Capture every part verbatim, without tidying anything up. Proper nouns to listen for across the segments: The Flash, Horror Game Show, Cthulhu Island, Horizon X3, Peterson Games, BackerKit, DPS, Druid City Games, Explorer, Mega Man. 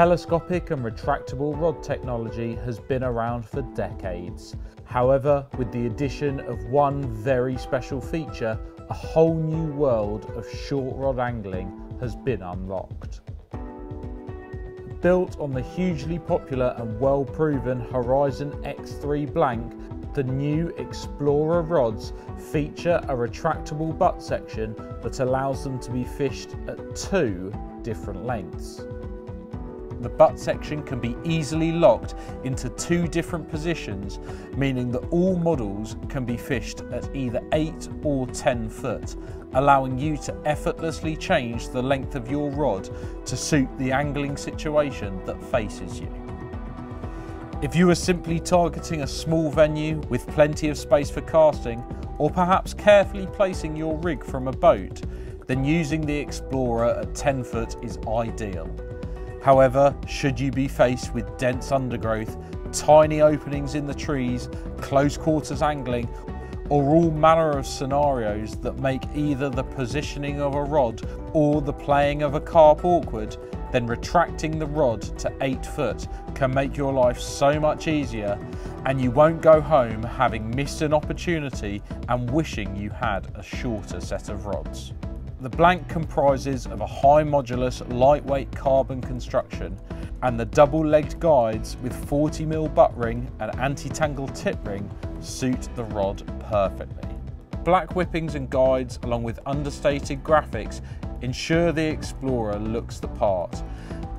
Telescopic and retractable rod technology has been around for decades. However, with the addition of one very special feature, a whole new world of short rod angling has been unlocked. Built on the hugely popular and well-proven Horizon X three blank, the new Explorer rods feature a retractable butt section that allows them to be fished at two different lengths. The butt section can be easily locked into two different positions, meaning that all models can be fished at either eight or ten foot, allowing you to effortlessly change the length of your rod to suit the angling situation that faces you. If you are simply targeting a small venue with plenty of space for casting, or perhaps carefully placing your rig from a boat, then using the Explorer at ten foot is ideal. However, should you be faced with dense undergrowth, tiny openings in the trees, close quarters angling, or all manner of scenarios that make either the positioning of a rod or the playing of a carp awkward, then retracting the rod to eight foot can make your life so much easier, and you won't go home having missed an opportunity and wishing you had a shorter set of rods. The blank comprises of a high modulus lightweight carbon construction, and the double-legged guides with forty millimeter butt ring and anti-tangle tip ring suit the rod perfectly. Black whippings and guides along with understated graphics ensure the Explorer looks the part,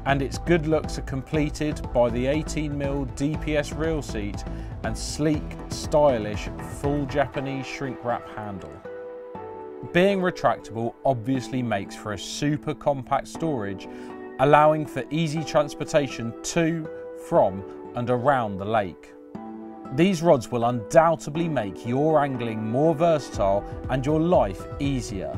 and its good looks are completed by the eighteen millimeter D P S reel seat and sleek, stylish, full Japanese shrink wrap handle. Being retractable obviously makes for a super compact storage, allowing for easy transportation to, from and around the lake. These rods will undoubtedly make your angling more versatile and your life easier,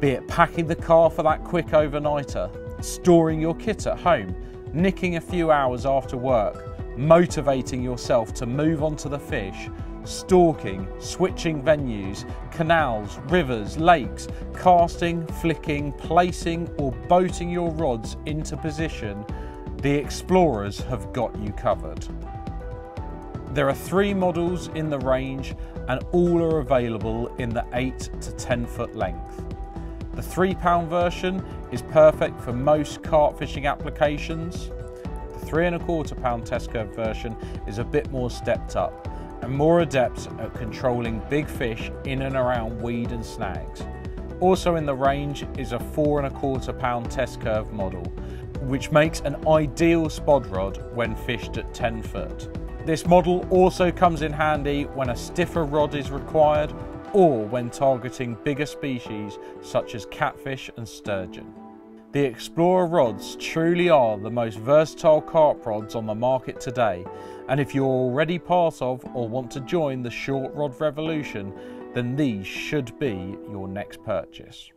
be it packing the car for that quick overnighter, storing your kit at home, nicking a few hours after work, motivating yourself to move on to the fish, stalking, switching venues, canals, rivers, lakes, casting, flicking, placing or boating your rods into position. The Explorers have got you covered. There are three models in the range and all are available in the eight to ten foot length. The three pound version is perfect for most carp fishing applications. The three and a quarter pound test curve version is a bit more stepped up and more adept at controlling big fish in and around weed and snags. Also in the range is a four and a quarter pound test curve model, which makes an ideal spod rod when fished at ten foot. This model also comes in handy when a stiffer rod is required or when targeting bigger species such as catfish and sturgeon. The Explorer rods truly are the most versatile carp rods on the market today, and if you're already part of or want to join the short rod revolution, then these should be your next purchase.